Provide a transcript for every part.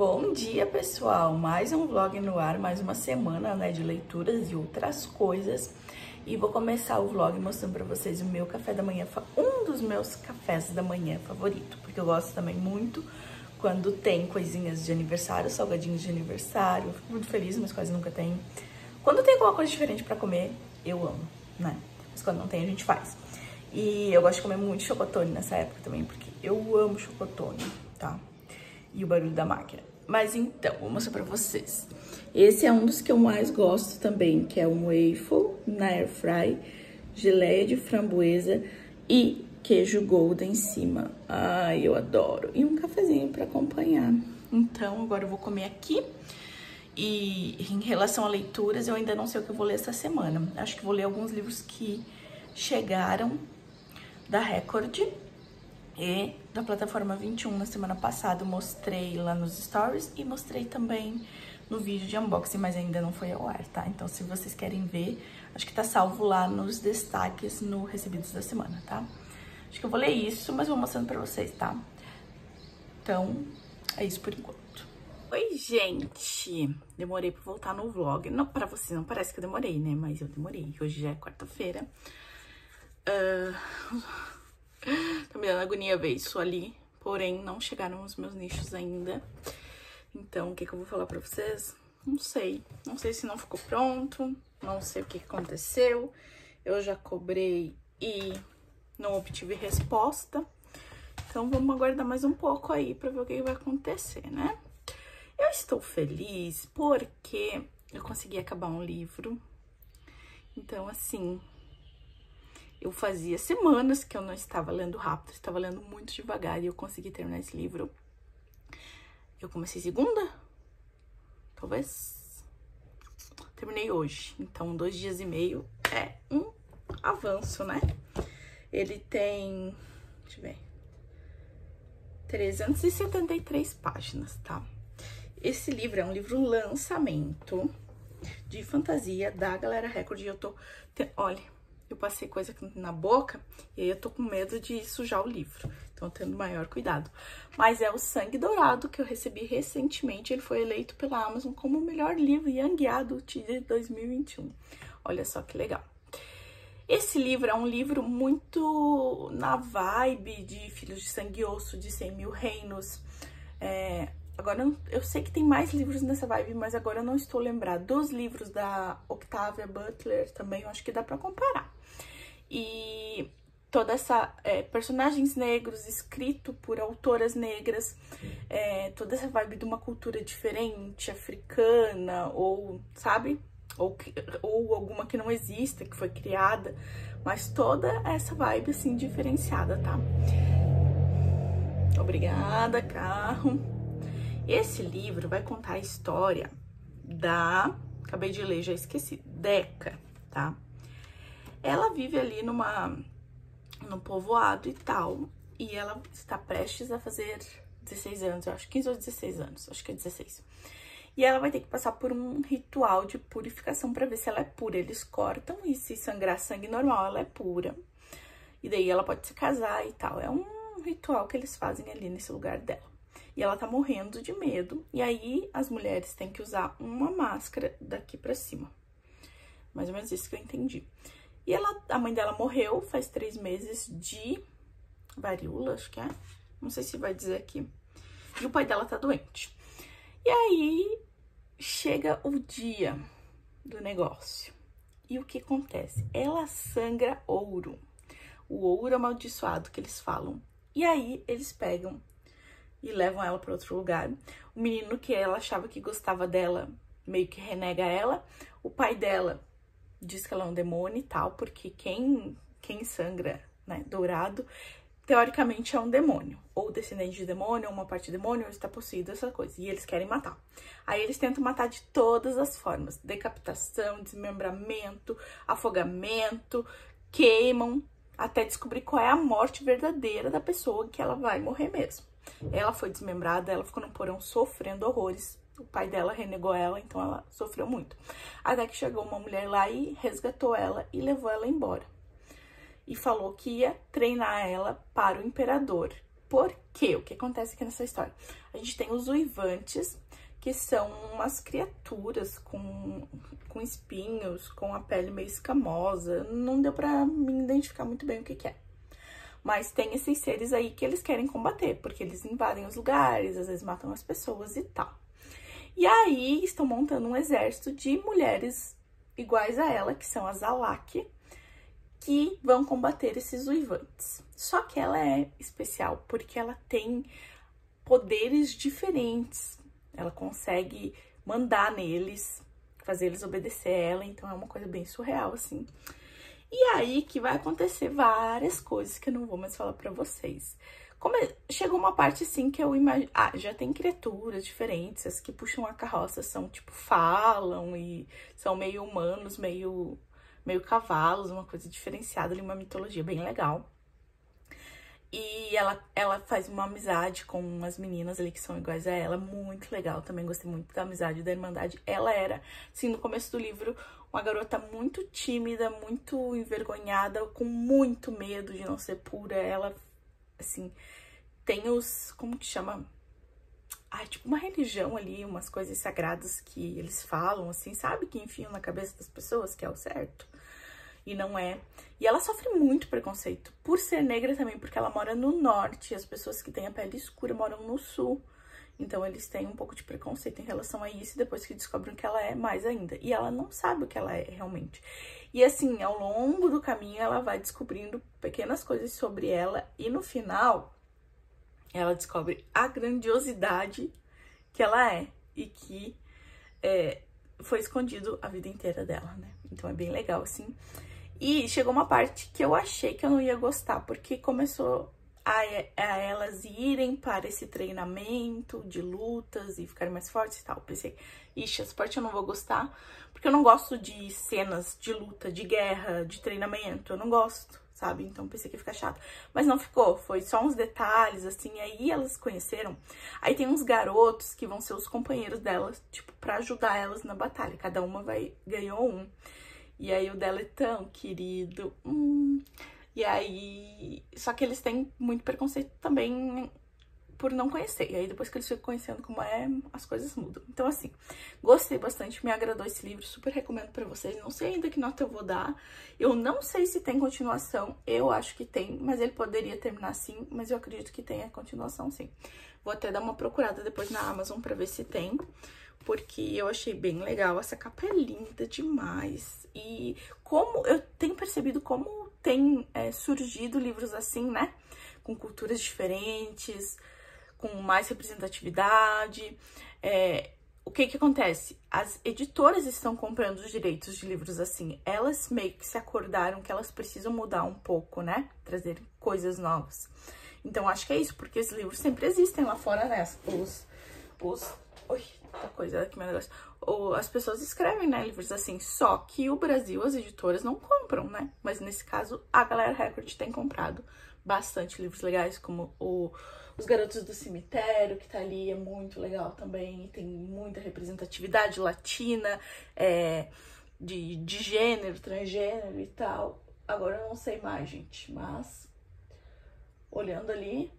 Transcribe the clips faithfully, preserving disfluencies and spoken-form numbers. Bom dia, pessoal! Mais um vlog no ar, mais uma semana, né, de leituras e outras coisas. E vou começar o vlog mostrando pra vocês o meu café da manhã, um dos meus cafés da manhã favorito, porque eu gosto também muito quando tem coisinhas de aniversário, salgadinhos de aniversário. Eu fico muito feliz, mas quase nunca tem. Quando tem alguma coisa diferente pra comer, eu amo, né? Mas quando não tem, a gente faz. E eu gosto de comer muito chocotone nessa época também, porque eu amo chocotone, tá? E o barulho da máquina. Mas então, vou mostrar pra vocês. Esse é um dos que eu mais gosto também, que é um waffle na air fry, geleia de framboesa e queijo Gouda em cima. Ai, eu adoro. E um cafezinho pra acompanhar. Então, agora eu vou comer aqui. E em relação a leituras, eu ainda não sei o que eu vou ler essa semana. Acho que vou ler alguns livros que chegaram da Record e da plataforma vinte e um na semana passada. Mostrei lá nos stories e mostrei também no vídeo de unboxing, mas ainda não foi ao ar, tá? Então, se vocês querem ver, acho que tá salvo lá nos destaques, no Recebidos da Semana, tá? Acho que eu vou ler isso, mas vou mostrando pra vocês, tá? Então, é isso por enquanto. Oi, gente! Demorei pra voltar no vlog. Não, pra vocês não parece que eu demorei, né? Mas eu demorei. Hoje já é quarta-feira. Uh... Tá me dando agonia ver isso ali, porém não chegaram os meus nichos ainda. Então, o que que eu vou falar pra vocês? Não sei, não sei se não ficou pronto, não sei o que que aconteceu. Eu já cobrei e não obtive resposta. Então, vamos aguardar mais um pouco aí pra ver o que que vai acontecer, né? Eu estou feliz porque eu consegui acabar um livro. Então, assim... eu fazia semanas que eu não estava lendo rápido, estava lendo muito devagar e eu consegui terminar esse livro. Eu comecei segunda, talvez, terminei hoje. Então, dois dias e meio é um avanço, né? Ele tem, deixa eu ver, trezentas e setenta e três páginas, tá? Esse livro é um livro lançamento de fantasia da Galera Record e eu tô, te... olha... eu passei coisa na boca e aí eu tô com medo de sujar o livro. Então, tendo maior cuidado. Mas é O Sangue Dourado, que eu recebi recentemente. Ele foi eleito pela Amazon como o melhor livro Young Adult de dois mil e vinte e um. Olha só que legal. Esse livro é um livro muito na vibe de Filhos de Sangue e Osso, de cem mil reinos. É, agora, eu sei que tem mais livros nessa vibe, mas agora eu não estou lembrada. Dos livros da Octavia Butler também, eu acho que dá pra comparar. E toda essa... é, personagens negros, escrito por autoras negras, é, toda essa vibe de uma cultura diferente, africana, ou, sabe? Ou, ou alguma que não exista, que foi criada, mas toda essa vibe, assim, diferenciada, tá? Obrigada, carro! Esse livro vai contar a história da... acabei de ler, já esqueci, Deca, tá? Ela vive ali numa, num povoado e tal, e ela está prestes a fazer dezesseis anos, eu acho, quinze ou dezesseis anos, acho que é dezesseis. E ela vai ter que passar por um ritual de purificação para ver se ela é pura. Eles cortam e se sangrar sangue normal, ela é pura. E daí ela pode se casar e tal. É um ritual que eles fazem ali nesse lugar dela. E ela tá morrendo de medo. E aí as mulheres têm que usar uma máscara daqui pra cima. Mais ou menos isso que eu entendi. E ela, a mãe dela morreu faz três meses de varíola, acho que é. Não sei se vai dizer aqui. E o pai dela tá doente. E aí chega o dia do negócio. E o que acontece? Ela sangra ouro. O ouro amaldiçoado que eles falam. E aí eles pegam e levam ela pra outro lugar. O menino que ela achava que gostava dela meio que renega ela. O pai dela diz que ela é um demônio e tal, porque quem, quem sangra, né, dourado, teoricamente é um demônio. Ou descendente de demônio, ou uma parte de demônio, ou está possuído, essa coisa. E eles querem matar. Aí eles tentam matar de todas as formas. Decapitação, desmembramento, afogamento, queimam, até descobrir qual é a morte verdadeira da pessoa, que ela vai morrer mesmo. Ela foi desmembrada, ela ficou no porão sofrendo horrores. O pai dela renegou ela, então ela sofreu muito. Até que chegou uma mulher lá e resgatou ela e levou ela embora. E falou que ia treinar ela para o imperador. Por que? O que acontece aqui nessa história? A gente tem os uivantes, que são umas criaturas com, com espinhos, com a pele meio escamosa. Não deu pra me identificar muito bem o que que é. Mas tem esses seres aí que eles querem combater, porque eles invadem os lugares, às vezes matam as pessoas e tal. E aí estão montando um exército de mulheres iguais a ela, que são as Alak, que vão combater esses uivantes. Só que ela é especial, porque ela tem poderes diferentes. Ela consegue mandar neles, fazer eles obedecer a ela, então é uma coisa bem surreal, assim. E aí que vai acontecer várias coisas que eu não vou mais falar pra vocês. Como é, chegou uma parte, assim, que eu imagino... Ah, já tem criaturas diferentes, as que puxam a carroça são, tipo, falam e são meio humanos, meio, meio cavalos, uma coisa diferenciada ali, uma mitologia bem legal. E ela, ela faz uma amizade com umas meninas ali que são iguais a ela, muito legal, também gostei muito da amizade, da irmandade. Ela era, assim, no começo do livro, uma garota muito tímida, muito envergonhada, com muito medo de não ser pura. Ela, assim, tem os, como que chama? Ah, tipo uma religião ali, umas coisas sagradas que eles falam, assim, sabe? Que enfiam na cabeça das pessoas, que é o certo. E não é. E ela sofre muito preconceito por ser negra também, porque ela mora no norte e as pessoas que têm a pele escura moram no sul. Então eles têm um pouco de preconceito em relação a isso e depois que descobrem que ela é mais ainda. E ela não sabe o que ela é realmente. E assim, ao longo do caminho ela vai descobrindo pequenas coisas sobre ela e no final ela descobre a grandiosidade que ela é e que é, foi escondido a vida inteira dela, né? Então é bem legal, assim. E chegou uma parte que eu achei que eu não ia gostar, porque começou a, a elas irem para esse treinamento de lutas e ficarem mais fortes e tal. Pensei, ixi, essa parte eu não vou gostar, porque eu não gosto de cenas de luta, de guerra, de treinamento, eu não gosto, sabe? Então pensei que ia ficar chato. Mas não ficou, foi só uns detalhes, assim, aí elas conheceram. Aí tem uns garotos que vão ser os companheiros delas, tipo, pra ajudar elas na batalha. Cada uma vai, ganhou um. E aí o dela é tão querido, hum. E aí... Só que eles têm muito preconceito também por não conhecer. E aí depois que eles ficam conhecendo como é, as coisas mudam. Então assim, gostei bastante, me agradou esse livro, super recomendo pra vocês. Não sei ainda que nota eu vou dar. Eu não sei se tem continuação, eu acho que tem, mas ele poderia terminar sim. Mas eu acredito que tem a continuação sim. Vou até dar uma procurada depois na Amazon pra ver se tem. Porque eu achei bem legal, essa capa é linda demais. E como eu tenho percebido como tem é, surgido livros assim, né? Com culturas diferentes, com mais representatividade. É, o que que acontece? As editoras estão comprando os direitos de livros assim. Elas meio que se acordaram que elas precisam mudar um pouco, né? Trazer coisas novas. Então, acho que é isso, porque esses livros sempre existem lá fora, né? Os... os oi, tá coisa aqui, meu negócio. Ou as pessoas escrevem, né, livros assim, só que o Brasil, as editoras não compram, né? Mas nesse caso, a Galera Record tem comprado bastante livros legais, como o, Os Garotos do Cemitério, que tá ali, é muito legal também, tem muita representatividade latina, é, de, de gênero, transgênero e tal. Agora eu não sei mais, gente, mas olhando ali...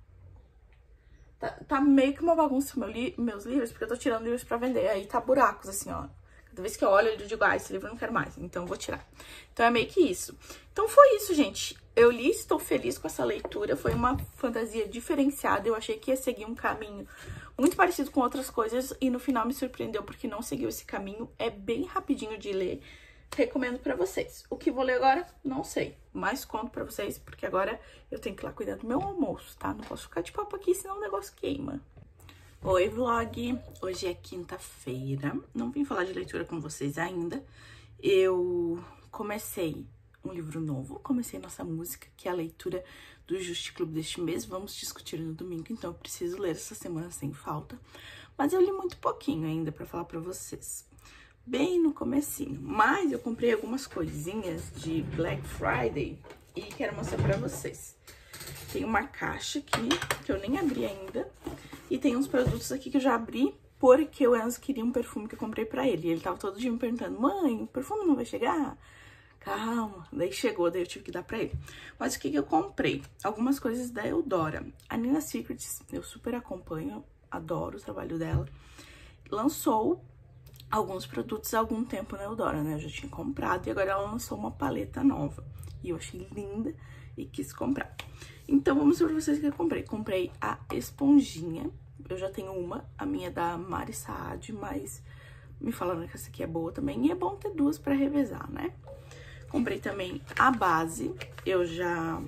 Tá, tá meio que uma bagunça meu li, meus livros, porque eu tô tirando livros pra vender. Aí tá buracos, assim, ó. Cada vez que eu olho, eu digo, ah, esse livro eu não quero mais, então eu vou tirar. Então é meio que isso. Então foi isso, gente. Eu li, estou feliz com essa leitura. Foi uma fantasia diferenciada. Eu achei que ia seguir um caminho muito parecido com outras coisas. E no final me surpreendeu, porque não seguiu esse caminho. É bem rapidinho de ler. Recomendo pra vocês. O que vou ler agora, não sei. Mas conto pra vocês, porque agora eu tenho que ir lá cuidar do meu almoço, tá? Não posso ficar de papo aqui, senão o negócio queima. Oi, vlog! Hoje é quinta-feira. Não vim falar de leitura com vocês ainda. Eu comecei um livro novo. Comecei Nossa Música, que é a leitura do Justi Clube deste mês. Vamos discutir no domingo, então eu preciso ler essa semana sem falta. Mas eu li muito pouquinho ainda pra falar pra vocês. Bem no comecinho, mas eu comprei algumas coisinhas de Black Friday e quero mostrar pra vocês. Tem uma caixa aqui, que eu nem abri ainda, e tem uns produtos aqui que eu já abri, porque o Enzo queria um perfume que eu comprei pra ele. E ele tava todo dia me perguntando, mãe, o perfume não vai chegar? calma. Daí chegou, daí eu tive que dar pra ele. Mas o que que eu comprei? Algumas coisas da Eudora. A Nina Secrets, eu super acompanho, adoro o trabalho dela. Lançou alguns produtos há algum tempo na Eudora, né? Eu já tinha comprado e agora ela lançou uma paleta nova. E eu achei linda e quis comprar. Então, vamos ver pra vocês o que eu comprei. Comprei a esponjinha. Eu já tenho uma, a minha é da Mari Saad, mas me falaram que essa aqui é boa também. E é bom ter duas pra revezar, né? Comprei também a base. Eu já...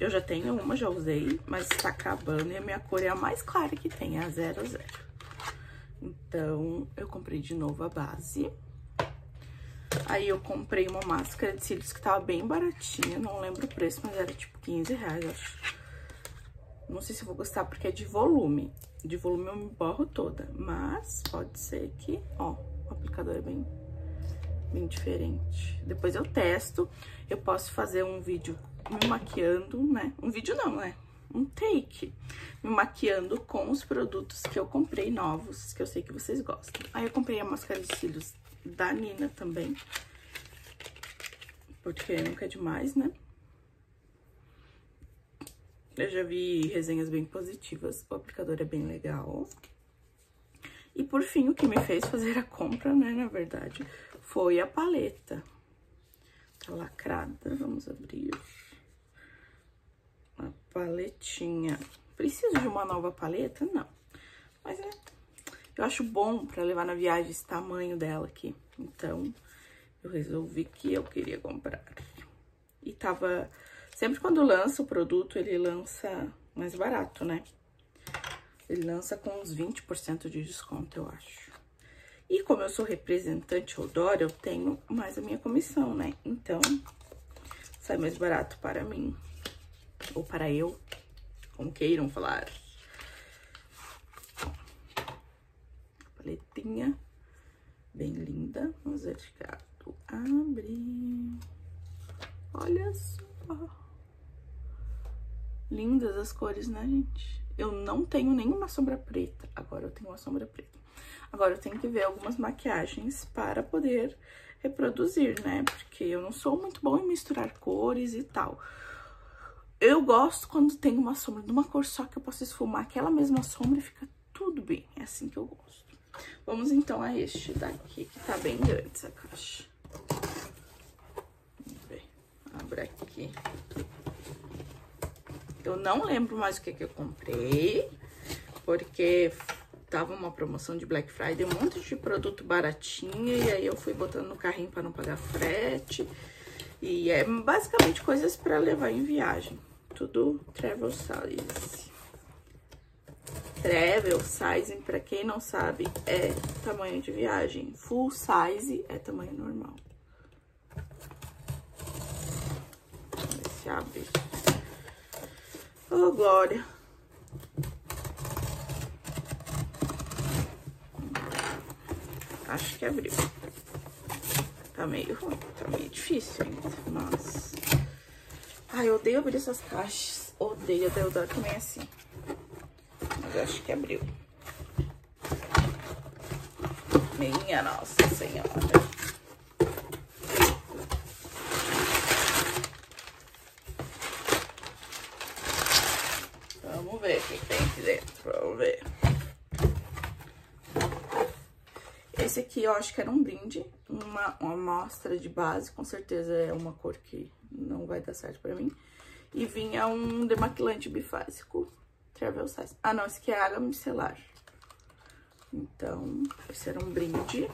Eu já tenho uma, já usei, mas tá acabando. E a minha cor é a mais clara que tem, a zero zero. Então, eu comprei de novo a base. Aí eu comprei uma máscara de cílios que tava bem baratinha, não lembro o preço, mas era tipo quinze reais, acho. Não sei se eu vou gostar, porque é de volume. De volume eu me borro toda, mas pode ser que... Ó, o aplicador é bem, bem diferente. Depois eu testo, eu posso fazer um vídeo me maquiando, né? Um vídeo não, né? Um take. Me maquiando com os produtos que eu comprei novos, que eu sei que vocês gostam. Aí eu comprei a máscara de cílios da Nina também, porque nunca é demais, né? Eu já vi resenhas bem positivas, o aplicador é bem legal. E por fim, o que me fez fazer a compra, né, na verdade, foi a paleta. Tá lacrada, vamos abrir. Uma paletinha. Preciso de uma nova paleta? Não. Mas, né, eu acho bom pra levar na viagem esse tamanho dela aqui. Então, eu resolvi que eu queria comprar. E tava... Sempre quando lança o produto, ele lança mais barato, né? Ele lança com uns vinte por cento de desconto, eu acho. E como eu sou representante Odara, eu tenho mais a minha comissão, né? Então, sai mais barato para mim. Ou para eu, como queiram falar. Paletinha bem linda. Vamos ver de cá. Abre. Olha só. Lindas as cores, né, gente? Eu não tenho nenhuma sombra preta. Agora eu tenho uma sombra preta. Agora eu tenho que ver algumas maquiagens para poder reproduzir, né? Porque eu não sou muito boa em misturar cores e tal. Eu gosto quando tem uma sombra de uma cor só que eu posso esfumar aquela mesma sombra e fica tudo bem. É assim que eu gosto. Vamos então a este daqui, que tá bem grande essa caixa. Vamos ver. Abre aqui. Eu não lembro mais o que que eu comprei, porque tava uma promoção de Black Friday, um monte de produto baratinho, e aí eu fui botando no carrinho para não pagar frete, e é basicamente coisas para levar em viagem, tudo travel size. Travel size, para quem não sabe, é tamanho de viagem, full size é tamanho normal. Vamos ver se abre. Oh, glória! Acho que abriu. Tá meio ruim, tá meio difícil ainda, mas... Ai, eu odeio abrir essas caixas. Odeio, a Eudora também é assim. Mas eu acho que abriu. Minha Nossa Senhora! Vamos ver o que tem aqui dentro, vamos ver. Esse aqui eu acho que era um brinde, uma amostra de base, com certeza é uma cor que não vai dar certo pra mim. E vinha um demaquilante bifásico, travel size. Ah não, esse aqui é água micelar. Então, esse era um brinde,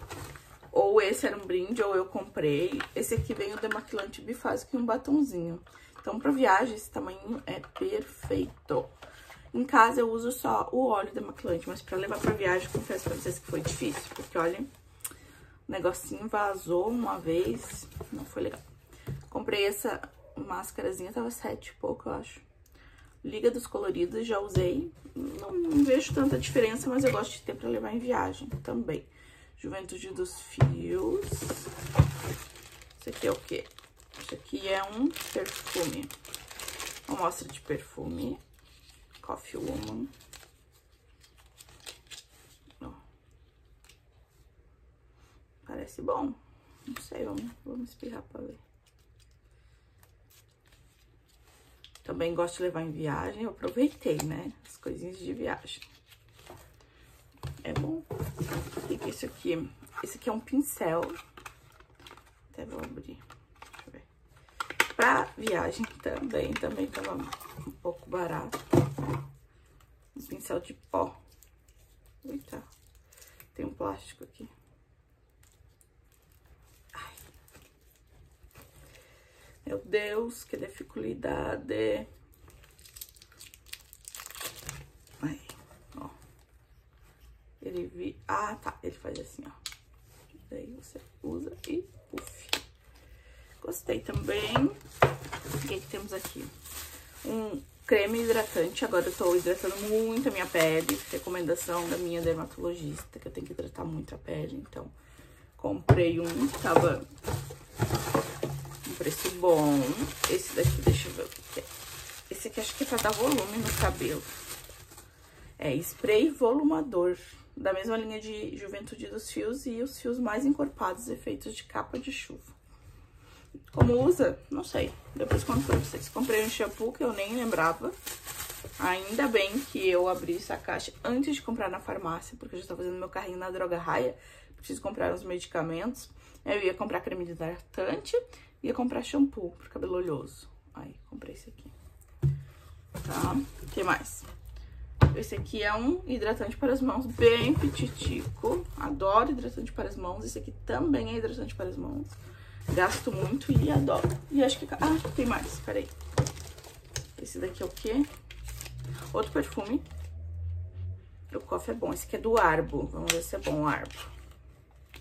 ou esse era um brinde, ou eu comprei. Esse aqui vem o demaquilante bifásico e um batonzinho. Então, pra viagem, esse tamanho é perfeito. Em casa eu uso só o óleo demaquilante, mas pra levar pra viagem, confesso pra vocês que foi difícil, porque olha, o negocinho vazou uma vez, não foi legal. Comprei essa máscarazinha, tava sete e pouco, eu acho. Liga dos coloridos, já usei, não, não vejo tanta diferença, mas eu gosto de ter pra levar em viagem também. Juventude dos Fios. Isso aqui é o quê? Isso aqui é um perfume, uma amostra de perfume. Coffee Woman. Ó. Parece bom. Não sei, vamos, vamos espirrar pra ver. Também gosto de levar em viagem, eu aproveitei, né? As coisinhas de viagem. É bom. O que é isso aqui? Esse aqui é um pincel. Até vou abrir. Deixa eu ver. Pra viagem também, também tava um pouco barato. Um pincel de pó. Eita, tem um plástico aqui. Meu Deus, que dificuldade. Aí, ó. Ele vi... Ah, tá. Ele faz assim, ó. Daí você usa e puff. Gostei também. O que é que temos aqui? Um creme hidratante. Agora eu tô hidratando muito a minha pele. Recomendação da minha dermatologista, que eu tenho que hidratar muito a pele. Então, comprei um que tava... preço bom. Esse daqui, deixa eu ver o que é. Esse aqui acho que é pra dar volume no cabelo. É spray volumador. Da mesma linha de Juventude dos Fios e os fios mais encorpados, efeitos de capa de chuva. Como usa? Não sei. Depois conto pra vocês. Comprei um shampoo que eu nem lembrava. Ainda bem que eu abri essa caixa antes de comprar na farmácia, porque eu já tava fazendo meu carrinho na Droga Raia. Preciso comprar uns medicamentos. Eu ia comprar creme hidratante. Ia comprar shampoo pro cabelo oleoso. Aí, comprei esse aqui. Tá? O que mais? Esse aqui é um hidratante para as mãos bem petitico. Adoro hidratante para as mãos. Esse aqui também é hidratante para as mãos. Gasto muito e adoro. E acho que... Ah, tem mais. Peraí. Esse daqui é o quê? Outro perfume. O Coffee é bom. Esse aqui é do Arbo. Vamos ver se é bom o Arbo.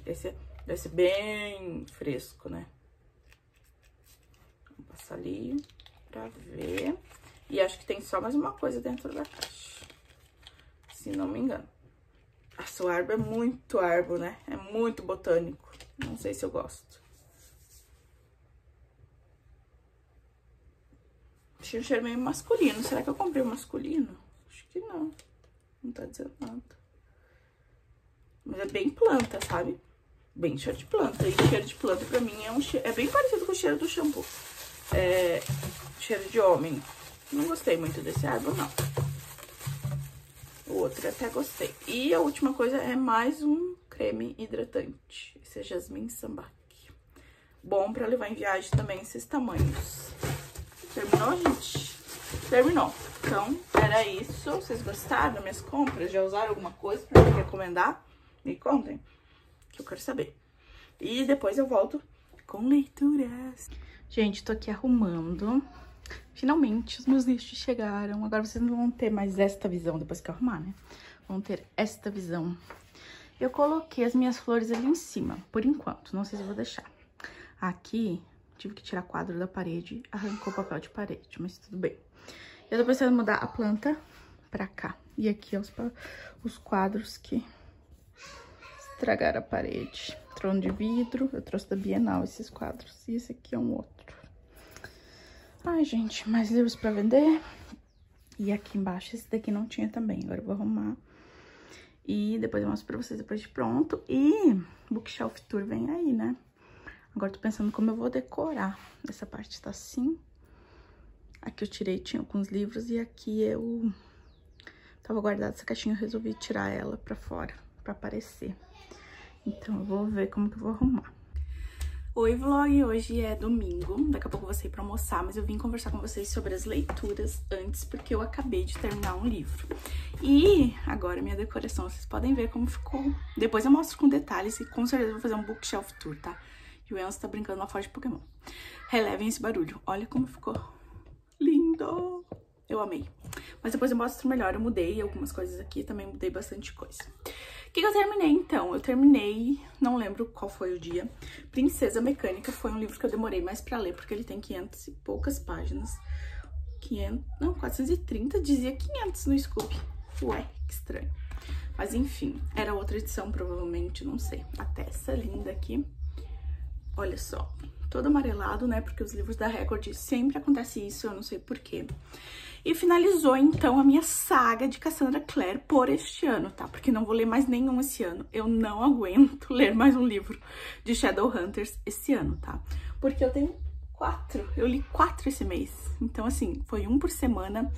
Esse deve ser bem fresco, né? Passar ali pra ver. E acho que tem só mais uma coisa dentro da caixa, se não me engano. Nossa, o árbol é muito árbol, né? É muito botânico. Não sei se eu gosto. Achei um cheiro meio masculino. Será que eu comprei um masculino? Acho que não. Não tá dizendo nada. Mas é bem planta, sabe? Bem cheiro de planta. E cheiro de planta pra mim é um cheiro... É bem parecido com o cheiro do shampoo. É, cheiro de homem. Não gostei muito desse árbol, não. O outro até gostei. E a última coisa é mais um creme hidratante. Esse é Jasmine Sambac. Bom pra levar em viagem também, esses tamanhos. Terminou, gente? Terminou. Então, era isso. Vocês gostaram das minhas compras? Já usaram alguma coisa pra me recomendar? Me contem, que eu quero saber. E depois eu volto com leituras. Gente, tô aqui arrumando. Finalmente, os meus lixos chegaram. Agora vocês não vão ter mais esta visão depois que eu arrumar, né? Vão ter esta visão. Eu coloquei as minhas flores ali em cima, por enquanto. Não sei se eu vou deixar. Aqui, tive que tirar quadro da parede. Arrancou o papel de parede, mas tudo bem. Eu tô pensando em mudar a planta pra cá. E aqui, ó, os, os quadros que estragaram a parede. Trono de vidro, eu trouxe da Bienal esses quadros. E esse aqui é um outro. Ai, gente, mais livros pra vender. E aqui embaixo, esse daqui não tinha também. Agora eu vou arrumar. E depois eu mostro pra vocês depois de pronto. E Bookshelf Tour vem aí, né? Agora eu tô pensando como eu vou decorar. Essa parte tá assim. Aqui eu tirei, tinha alguns livros. E aqui eu tava guardada essa caixinha, eu resolvi tirar ela pra fora, pra aparecer. Então, eu vou ver como que eu vou arrumar. Oi, vlog! Hoje é domingo. Daqui a pouco eu vou sair pra almoçar, mas eu vim conversar com vocês sobre as leituras antes, porque eu acabei de terminar um livro. E agora minha decoração, vocês podem ver como ficou. Depois eu mostro com detalhes e com certeza eu vou fazer um bookshelf tour, tá? E o Enzo tá brincando lá fora de Pokémon. Relevem esse barulho. Olha como ficou. Lindo! Eu amei. Mas depois eu mostro melhor. Eu mudei algumas coisas aqui, também mudei bastante coisa. O que, que eu terminei, então? Eu terminei, não lembro qual foi o dia, Princesa Mecânica, foi um livro que eu demorei mais pra ler, porque ele tem quinhentas e poucas páginas. quinhentas, não, quatrocentos e trinta, dizia quinhentas no Skoob. Ué, que estranho. Mas enfim, era outra edição, provavelmente, não sei. A Tessa, linda aqui. Olha só, todo amarelado, né? Porque os livros da Record sempre acontece isso, eu não sei porquê. E finalizou, então, a minha saga de Cassandra Clare por este ano, tá? Porque não vou ler mais nenhum esse ano. Eu não aguento ler mais um livro de Shadowhunters esse ano, tá? Porque eu tenho quatro. Eu li quatro esse mês. Então, assim, foi um por semana.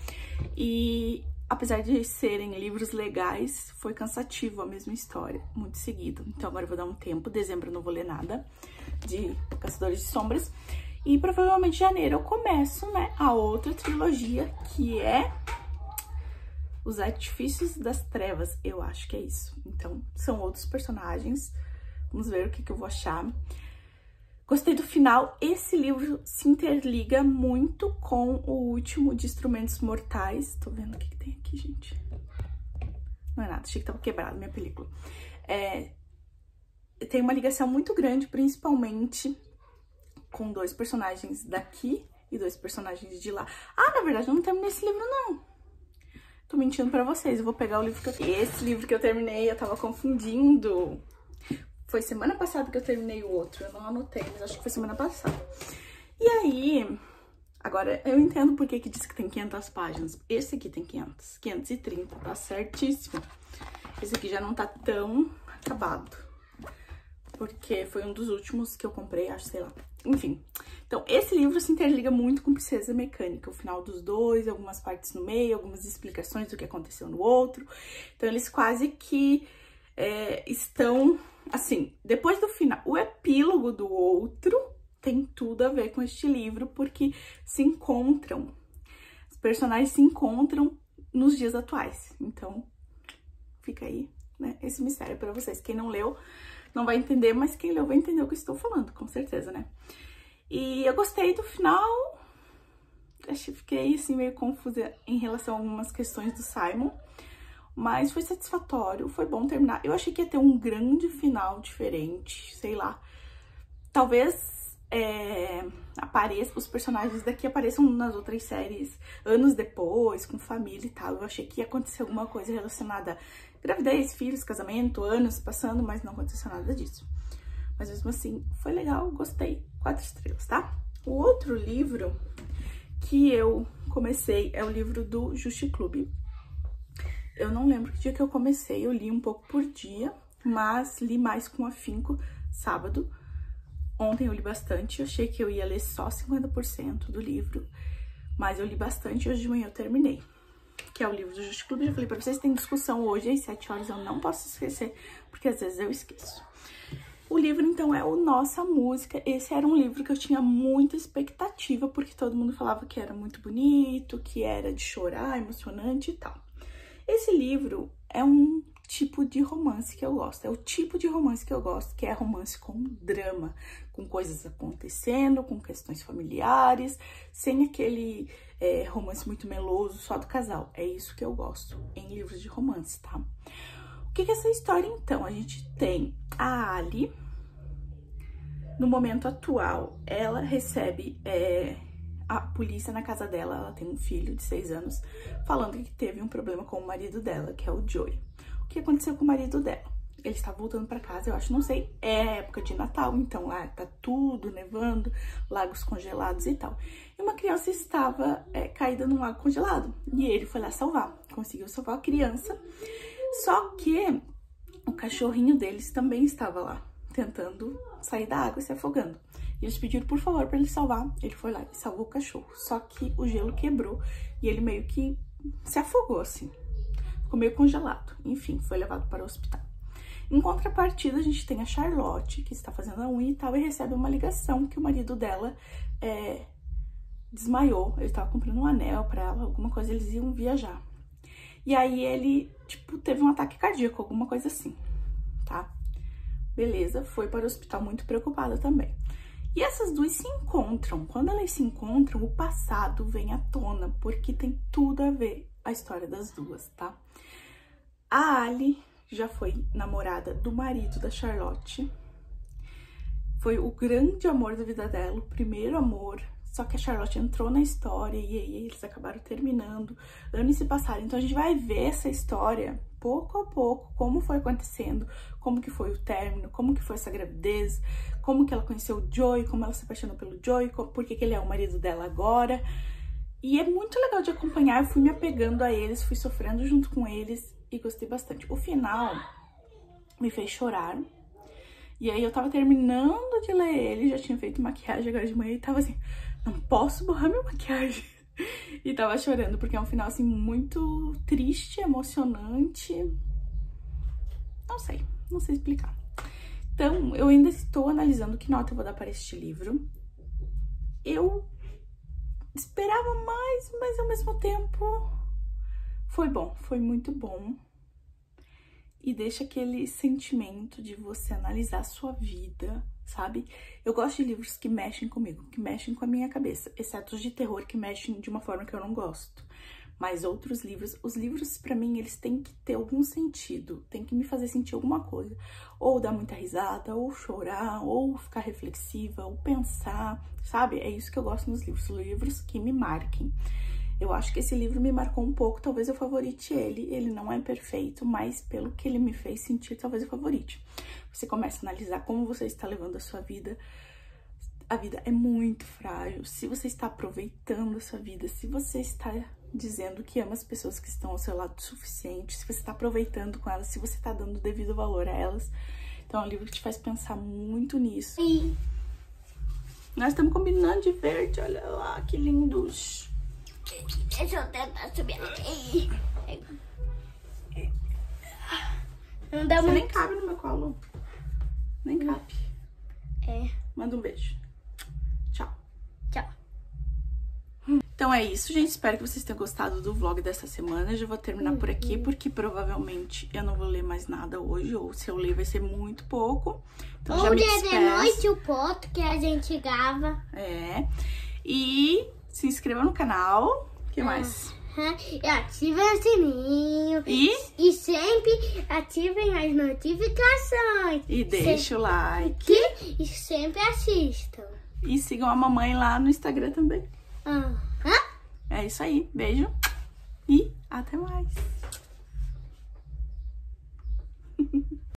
E, apesar de serem livros legais, foi cansativo a mesma história, muito seguido. Então, agora eu vou dar um tempo. Dezembro eu não vou ler nada de Caçadores de Sombras. E provavelmente em janeiro eu começo, né, a outra trilogia, que é Os Artifícios das Trevas, eu acho que é isso. Então, são outros personagens, vamos ver o que, que eu vou achar. Gostei do final, esse livro se interliga muito com o último de Instrumentos Mortais. Tô vendo o que, que tem aqui, gente. Não é nada, achei que tava quebrado minha película. É, tem uma ligação muito grande, principalmente com dois personagens daqui e dois personagens de lá. Ah, na verdade, eu não terminei esse livro, não. Tô mentindo pra vocês, eu vou pegar o livro que eu... Esse livro que eu terminei, eu tava confundindo. Foi semana passada que eu terminei o outro, eu não anotei, mas acho que foi semana passada. E aí, agora eu entendo por que que diz que tem quinhentas páginas. Esse aqui tem quinhentas, quinhentas e trinta, tá certíssimo. Esse aqui já não tá tão acabado, porque foi um dos últimos que eu comprei, acho, sei lá. Enfim, então esse livro se interliga muito com Princesa Mecânica, o final dos dois, algumas partes no meio, algumas explicações do que aconteceu no outro. Então eles quase que é, estão, assim, depois do final, o epílogo do outro tem tudo a ver com este livro, porque se encontram, os personagens se encontram nos dias atuais. Então fica aí, né, esse mistério pra vocês, quem não leu não vai entender, mas quem leu vai entender o que eu estou falando, com certeza, né? E eu gostei do final. Acho que fiquei, assim, meio confusa em relação a algumas questões do Simon. Mas foi satisfatório, foi bom terminar. Eu achei que ia ter um grande final diferente, sei lá. Talvez é, apareça, os personagens daqui apareçam nas outras séries anos depois, com família e tal. Eu achei que ia acontecer alguma coisa relacionada... gravidez, filhos, casamento, anos passando, mas não aconteceu nada disso. Mas mesmo assim, foi legal, gostei. Quatro estrelas, tá? O outro livro que eu comecei é o livro do Justi Clube. Eu não lembro que dia que eu comecei, eu li um pouco por dia, mas li mais com afinco sábado. Ontem eu li bastante, eu achei que eu ia ler só cinquenta por cento do livro, mas eu li bastante, hoje de manhã eu terminei. Que é o livro do Justi Clube, já falei pra vocês, tem discussão hoje às sete horas, eu não posso esquecer, porque às vezes eu esqueço. O livro, então, é o Nossa Música. Esse era um livro que eu tinha muita expectativa, porque todo mundo falava que era muito bonito, que era de chorar, emocionante e tal. Esse livro é um tipo de romance que eu gosto, é o tipo de romance que eu gosto, que é romance com drama, com coisas acontecendo, com questões familiares, sem aquele é, romance muito meloso só do casal. É isso que eu gosto em livros de romance, tá? O que que é essa história, então? A gente tem a Ali, no momento atual, ela recebe... É, a polícia na casa dela, ela tem um filho de seis anos, falando que teve um problema com o marido dela, que é o Joey. O que aconteceu com o marido dela? Ele está voltando para casa, eu acho, não sei, é época de Natal, então lá tá tudo nevando, lagos congelados e tal. E uma criança estava é, caída num lago congelado, e ele foi lá salvar, conseguiu salvar a criança, só que o cachorrinho deles também estava lá, tentando sair da água e se afogando. E eles pediram, por favor, para ele salvar, ele foi lá e salvou o cachorro, só que o gelo quebrou e ele meio que se afogou, assim. Ficou meio congelado. Enfim, foi levado para o hospital. Em contrapartida, a gente tem a Charlotte, que está fazendo a unha e tal, e recebe uma ligação que o marido dela é, desmaiou. Ele estava comprando um anel para ela, alguma coisa, eles iam viajar. E aí ele, tipo, teve um ataque cardíaco, alguma coisa assim, tá? Beleza, foi para o hospital muito preocupada também. E essas duas se encontram. Quando elas se encontram, o passado vem à tona, porque tem tudo a ver a história das duas, tá? A Ali já foi namorada do marido da Charlotte. Foi o grande amor da vida dela, o primeiro amor. Só que a Charlotte entrou na história e aí eles acabaram terminando. Anos se passaram. Então a gente vai ver essa história pouco a pouco como foi acontecendo, como que foi o término, como que foi essa gravidez, como que ela conheceu o Joey, como ela se apaixonou pelo Joey, por que que ele é o marido dela agora. E é muito legal de acompanhar, eu fui me apegando a eles, fui sofrendo junto com eles e gostei bastante. O final me fez chorar. E aí eu tava terminando de ler ele, já tinha feito maquiagem agora de manhã e tava assim, não posso borrar minha maquiagem. E tava chorando, porque é um final, assim, muito triste, emocionante. Não sei, não sei explicar. Então, eu ainda estou analisando que nota eu vou dar para este livro. Eu esperava mais, mas ao mesmo tempo foi bom, foi muito bom. E deixa aquele sentimento de você analisar a sua vida, sabe? Eu gosto de livros que mexem comigo, que mexem com a minha cabeça, exceto os de terror que mexem de uma forma que eu não gosto. Mas outros livros, os livros pra mim, eles têm que ter algum sentido, tem que me fazer sentir alguma coisa. Ou dar muita risada, ou chorar, ou ficar reflexiva, ou pensar, sabe? É isso que eu gosto nos livros, livros que me marquem. Eu acho que esse livro me marcou um pouco, talvez eu favorite ele, ele não é perfeito, mas pelo que ele me fez sentir, talvez eu favorite. Você começa a analisar como você está levando a sua vida, a vida é muito frágil, se você está aproveitando a sua vida, se você está dizendo que ama as pessoas que estão ao seu lado o suficiente, se você está aproveitando com elas, se você está dando o devido valor a elas. Então é um livro que te faz pensar muito nisso. Sim. Nós estamos combinando de verde, olha lá, que lindos! Deixa eu tentar subir aqui. Não dá. Você muito... nem cabe no meu colo. Nem cabe. É. Manda um beijo. Tchau. Tchau. Então é isso, gente. Espero que vocês tenham gostado do vlog dessa semana. Eu já vou terminar por aqui, porque provavelmente eu não vou ler mais nada hoje. Ou se eu ler, vai ser muito pouco. Então ou já me despeço. Hoje é de noite o ponto que a gente grava. É. E... se inscreva no canal, o que mais? Uhum. E ativem o sininho. E? E sempre ativem as notificações. E deixem o like. E sempre assistam. E sigam a mamãe lá no Instagram também. Uhum. É isso aí, beijo e até mais.